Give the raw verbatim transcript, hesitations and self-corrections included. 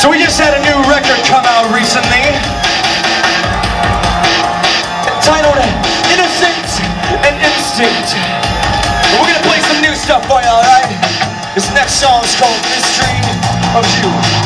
So we just had a new record come out recently, titled Innocent and Instant. We're gonna play some new stuff for y'all, alright? This next song is called Mystery of You.